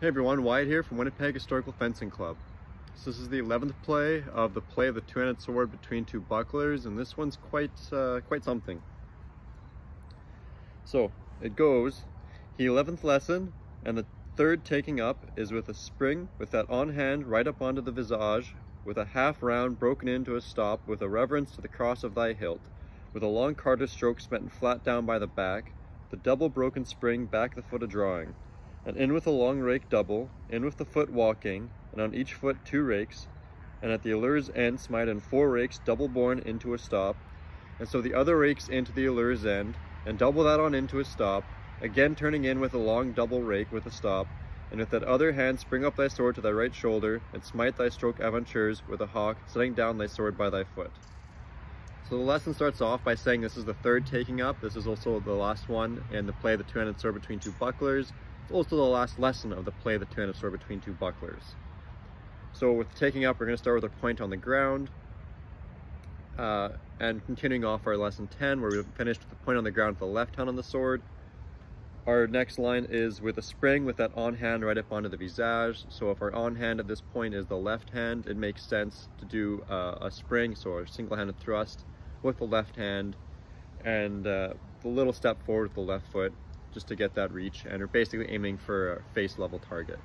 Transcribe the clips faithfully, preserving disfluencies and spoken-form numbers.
Hey everyone, Wyatt here from Winnipeg Historical Fencing Club. So this is the eleventh play of the play of the two-handed sword between two bucklers, and this one's quite, uh, quite something. So it goes, the eleventh lesson, and the third taking up is with a spring, with that on hand right up onto the visage, with a half round broken into a stop, with a reverence to the cross of thy hilt, with a long Carter stroke smitten flat down by the back, the double broken spring back the foot a drawing. And in with a long rake double, in with the foot walking, and on each foot two rakes, and at the allure's end smite in four rakes double born into a stop, and so the other rakes into the allure's end, and double that on into a stop, again turning in with a long double rake with a stop, and with that other hand spring up thy sword to thy right shoulder, and smite thy stroke aventures with a hawk, setting down thy sword by thy foot. So the lesson starts off by saying this is the third taking up, this is also the last one in the play the two-handed sword between two bucklers. It's also the last lesson of the play the two-handed sword between two bucklers. So with taking up, we're going to start with a point on the ground, uh, and continuing off our lesson ten, where we finished with the point on the ground with the left hand on the sword. Our next line is with a spring with that on hand right up onto the visage. So if our on hand at this point is the left hand, it makes sense to do uh, a spring, so a single-handed thrust with the left hand, and uh, the little step forward with the left foot, just to get that reach, and are basically aiming for a face level target.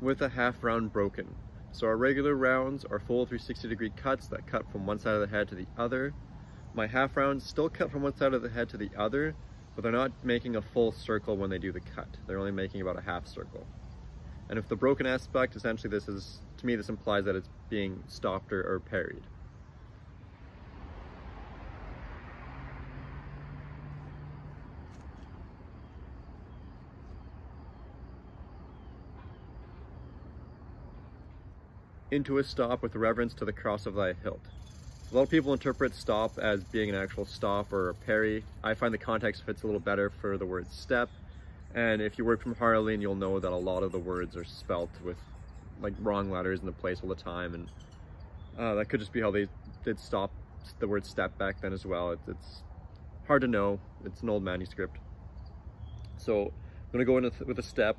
With a half round broken. So our regular rounds are full three sixty degree cuts that cut from one side of the head to the other. My half rounds still cut from one side of the head to the other, but they're not making a full circle when they do the cut. They're only making about a half circle. And if the broken aspect, essentially this is, to me this implies that it's being stopped or, or parried. Into a stop with reverence to the cross of thy hilt. A lot of people interpret stop as being an actual stop or a parry. I find the context fits a little better for the word step. And if you work from Harleian, you'll know that a lot of the words are spelt with like wrong letters in the place all the time, and uh, that could just be how they did stop the word step back then as well. It, it's hard to know. It's an old manuscript. So I'm going to go in with, with a step,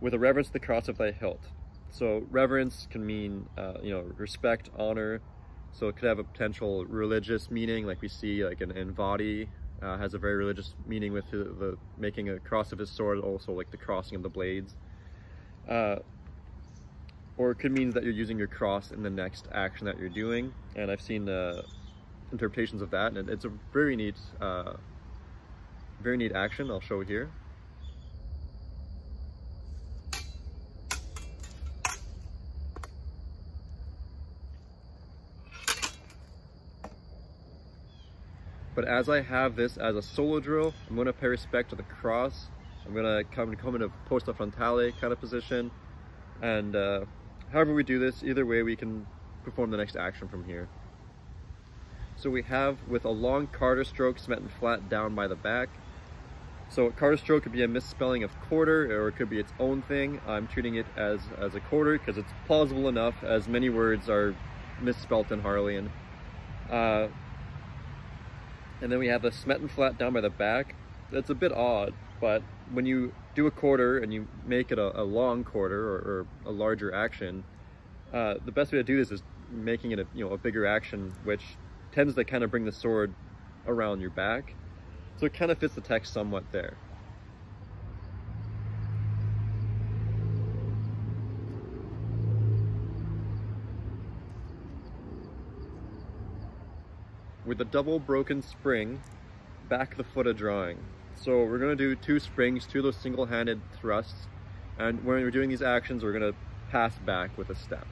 with a reverence to the cross of thy hilt. So reverence can mean, uh, you know, respect, honor. So it could have a potential religious meaning, like we see like in, in Vadi. Uh, has a very religious meaning with the, the making a cross of his sword, also like the crossing of the blades. Uh, or it could mean that you're using your cross in the next action that you're doing, and I've seen uh, interpretations of that, and it's a very neat, uh, very neat action. I'll show here. But as I have this as a solo drill, I'm going to pay respect to the cross. I'm going to come, come in a posta frontale kind of position. And uh, however we do this, either way, we can perform the next action from here. So we have with a long Carter stroke smitten flat down by the back. So a Carter stroke could be a misspelling of quarter, or it could be its own thing. I'm treating it as, as a quarter because it's plausible enough, as many words are misspelt in Harleian. Uh, And then we have the smitten flat down by the back. That's a bit odd, but when you do a quarter and you make it a, a long quarter or, or a larger action, uh, the best way to do this is making it a, you know, a bigger action, which tends to kind of bring the sword around your back. So it kind of fits the text somewhat there. With a double broken spring, back the foot a drawing. So we're gonna do two springs, two of those single-handed thrusts, and when we're doing these actions, we're gonna pass back with a step.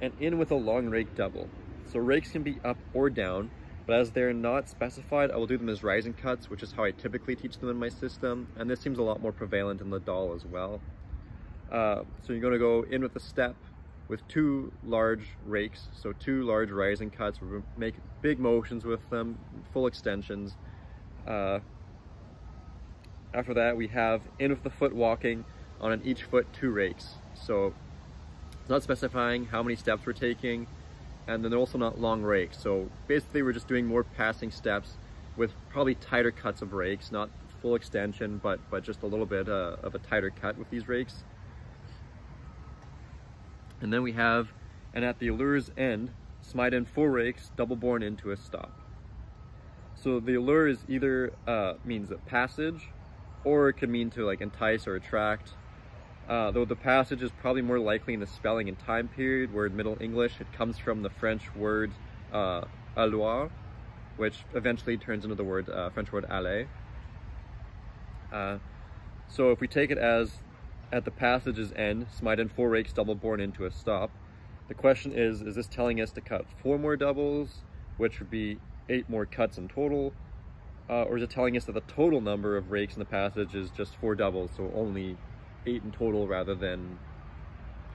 And in with a long rake double. So rakes can be up or down, but as they're not specified, I will do them as rising cuts, which is how I typically teach them in my system, and this seems a lot more prevalent in Liddell as well. Uh, so you're going to go in with a step, with two large rakes, so two large rising cuts. We make big motions with them, full extensions. Uh, after that, we have in with the foot walking on an each foot two rakes. So it's not specifying how many steps we're taking, and then they're also not long rakes. So basically we're just doing more passing steps with probably tighter cuts of rakes, not full extension, but, but just a little bit uh, of a tighter cut with these rakes. And then we have, and at the allure's end, smite in four rakes, double born into a stop. So the allure is either uh, means a passage, or it could mean to like entice or attract. Uh, though the passage is probably more likely in the spelling and time period, where in Middle English it comes from the French word uh, alloir, which eventually turns into the word uh, French word aller. Uh, so if we take it as at the passage's end, smite in four rakes, double born into a stop. The question is, is this telling us to cut four more doubles, which would be eight more cuts in total? Uh, or is it telling us that the total number of rakes in the passage is just four doubles, so only eight in total rather than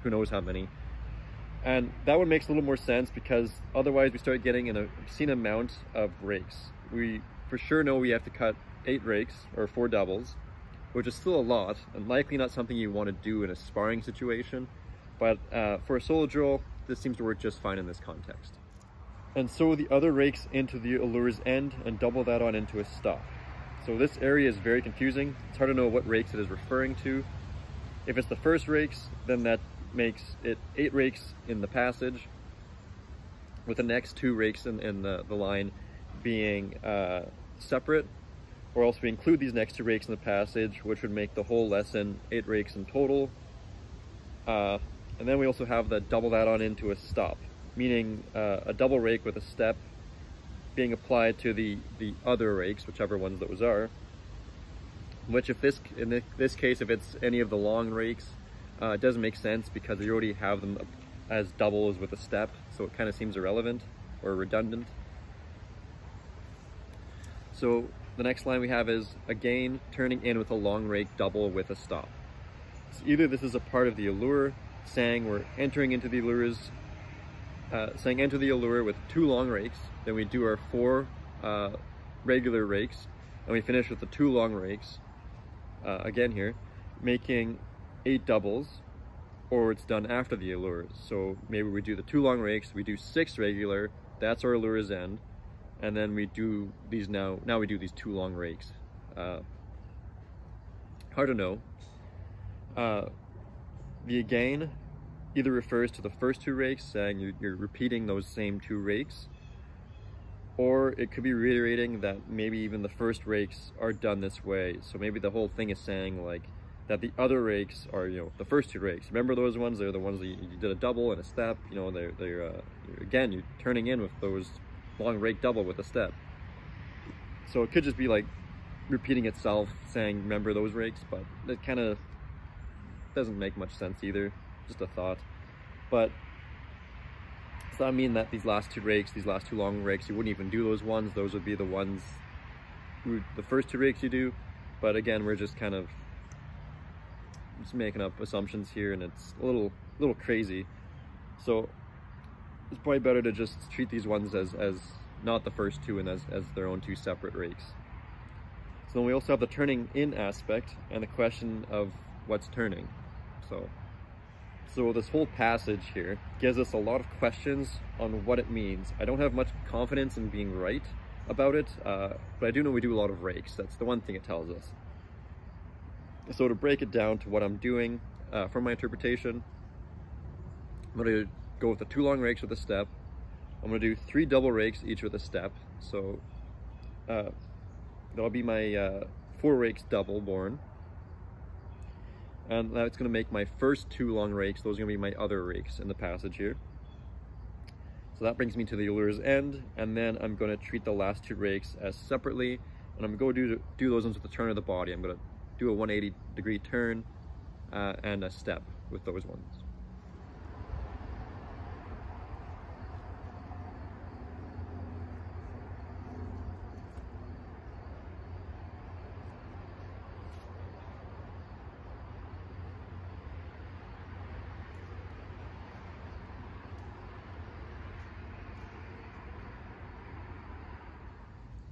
who knows how many? And that one makes a little more sense, because otherwise we start getting an obscene amount of rakes. We for sure know we have to cut eight rakes, or four doubles, which is still a lot, and likely not something you want to do in a sparring situation, but uh, for a solo drill, this seems to work just fine in this context. And so the other rakes into the allure's end and double that on into a stop. So this area is very confusing. It's hard to know what rakes it is referring to. If it's the first rakes, then that makes it eight rakes in the passage, with the next two rakes in, in the, the line being uh, separate, or else we include these next two rakes in the passage, which would make the whole lesson eight rakes in total. Uh, and then we also have the double that on into a stop, meaning uh, a double rake with a step being applied to the, the other rakes, whichever ones those are, which if this, in this case, if it's any of the long rakes, uh, it doesn't make sense because we already have them as doubles with a step, so it kind of seems irrelevant or redundant. So the next line we have is, again, turning in with a long rake double with a stop. So either this is a part of the allure, saying we're entering into the allures, uh, saying enter the allure with two long rakes, then we do our four uh, regular rakes, and we finish with the two long rakes, uh, again here, making eight doubles, or it's done after the allures. So maybe we do the two long rakes, we do six regular, that's our allure's end, and then we do these now, now we do these two long rakes. Uh, hard to know. Uh, the again either refers to the first two rakes, saying you're, you're repeating those same two rakes, or it could be reiterating that maybe even the first rakes are done this way. So maybe the whole thing is saying like that the other rakes are, you know, the first two rakes. Remember those ones, they're the ones that you, you did a double and a step, you know, they're, they're uh, again, you're turning in with those long rake double with a step. So it could just be like repeating itself, saying remember those rakes, but it kind of doesn't make much sense either, just a thought. But does that mean that these last two rakes, these last two long rakes, you wouldn't even do those ones? Those would be the ones, who, the first two rakes you do, but again, we're just kind of just making up assumptions here, and it's a little, little crazy. So it's probably better to just treat these ones as, as not the first two and as, as their own two separate rakes. So then we also have the turning in aspect and the question of what's turning. So, so this whole passage here gives us a lot of questions on what it means. I don't have much confidence in being right about it, uh, but I do know we do a lot of rakes. That's the one thing it tells us. So to break it down to what I'm doing uh, from my interpretation, I'm going to go with the two long rakes with a step. I'm going to do three double rakes each with a step. So uh, that'll be my uh, four rakes double born. And that's going to make my first two long rakes. Those are going to be my other rakes in the passage here. So that brings me to the allure's end. And then I'm going to treat the last two rakes as separately. And I'm going to go do, do those ones with the turn of the body. I'm going to do a one hundred eighty degree turn uh, and a step with those ones.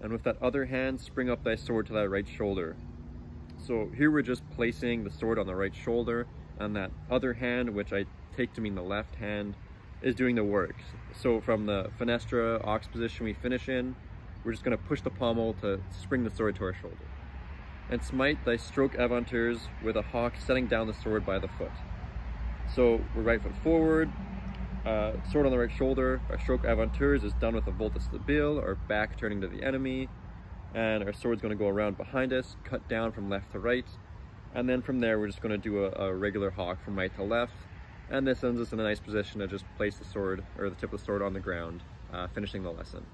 and with that other hand spring up thy sword to thy right shoulder. So here we're just placing the sword on the right shoulder, and that other hand, which I take to mean the left hand, is doing the work. So from the finestra ox position we finish in, we're just going to push the pommel to spring the sword to our shoulder. And smite thy stroke avanteurs with a hawk, setting down the sword by the foot. So we're right foot forward, uh, sword on the right shoulder, our stroke avanteurs is done with a volta stabile, our back turning to the enemy, and our sword's going to go around behind us, cut down from left to right, and then from there we're just going to do a, a regular hawk from right to left, and this ends us in a nice position to just place the sword, or the tip of the sword, on the ground, uh, finishing the lesson.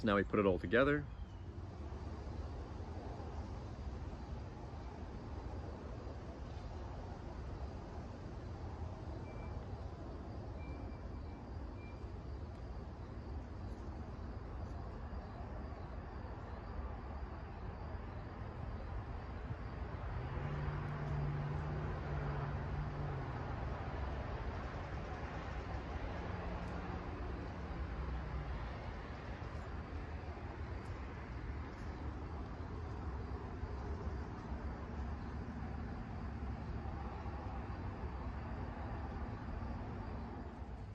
So now we put it all together.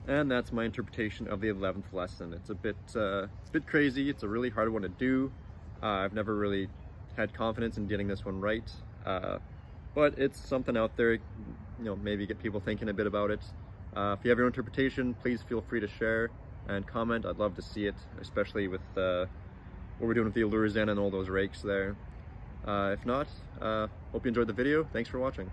And that's my interpretation of the eleventh lesson. It's a bit, uh, bit crazy. It's a really hard one to do. Uh, I've never really had confidence in getting this one right. Uh, but it's something out there, you know, maybe get people thinking a bit about it. Uh, if you have your own interpretation, please feel free to share and comment. I'd love to see it, especially with uh, what we're doing with the Allure Zen and all those rakes there. Uh, if not, uh, hope you enjoyed the video. Thanks for watching.